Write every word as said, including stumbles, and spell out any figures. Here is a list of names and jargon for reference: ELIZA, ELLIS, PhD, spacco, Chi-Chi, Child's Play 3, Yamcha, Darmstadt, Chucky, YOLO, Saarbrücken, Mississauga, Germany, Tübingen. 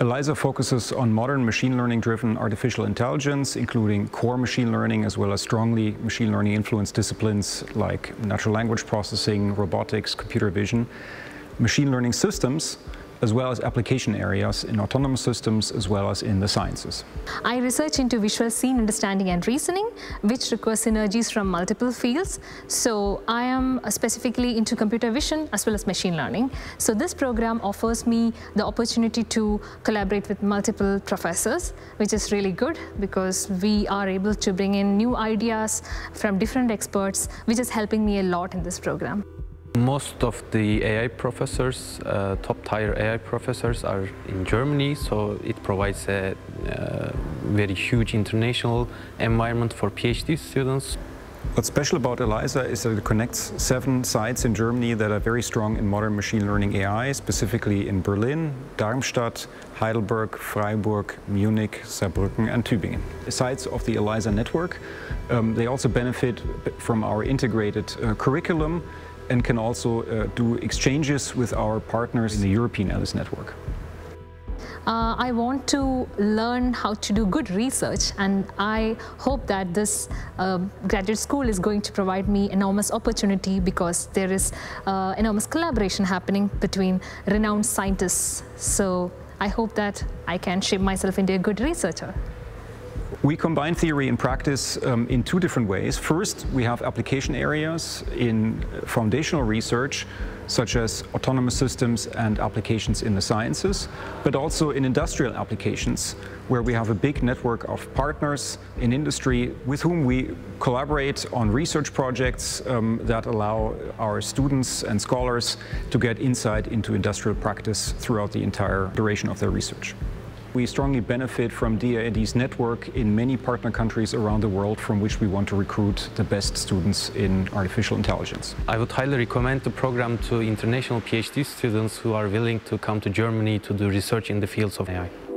ELIZA focuses on modern machine learning-driven artificial intelligence, including core machine learning as well as strongly machine learning-influenced disciplines like natural language processing, robotics, computer vision, machine learning systems, as well as application areas in autonomous systems, as well as in the sciences. I research into visual scene understanding and reasoning, which requires synergies from multiple fields. So I am specifically into computer vision as well as machine learning. So this program offers me the opportunity to collaborate with multiple professors, which is really good because we are able to bring in new ideas from different experts, which is helping me a lot in this program. Most of the A I professors, uh, top-tier A I professors, are in Germany, so it provides a uh, very huge international environment for PhD students. What's special about ELIZA is that it connects seven sites in Germany that are very strong in modern machine learning A I, specifically in Berlin, Darmstadt, Heidelberg, Freiburg, Munich, Saarbrücken and Tübingen. Sites of the ELIZA network, um, they also benefit from our integrated uh, curriculum, and can also uh, do exchanges with our partners in the European ELLIS network. Uh, I want to learn how to do good research, and I hope that this uh, graduate school is going to provide me enormous opportunity because there is uh, enormous collaboration happening between renowned scientists. So I hope that I can shape myself into a good researcher. We combine theory and practice um, in two different ways. First, we have application areas in foundational research, such as autonomous systems and applications in the sciences, but also in industrial applications, where we have a big network of partners in industry with whom we collaborate on research projects um, that allow our students and scholars to get insight into industrial practice throughout the entire duration of their research. We strongly benefit from D I A D's network in many partner countries around the world, from which we want to recruit the best students in artificial intelligence. I would highly recommend the program to international PhD students who are willing to come to Germany to do research in the fields of A I.